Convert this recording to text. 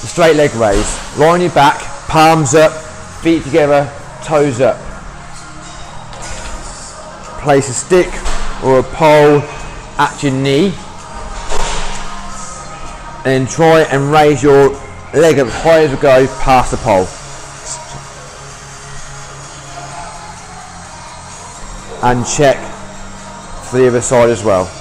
the straight leg raise. Lie on your back, palms up, feet together, toes up. Place a stick or a pole at your knee and then try and raise your leg up as high as we go past the pole. And check for the other side as well.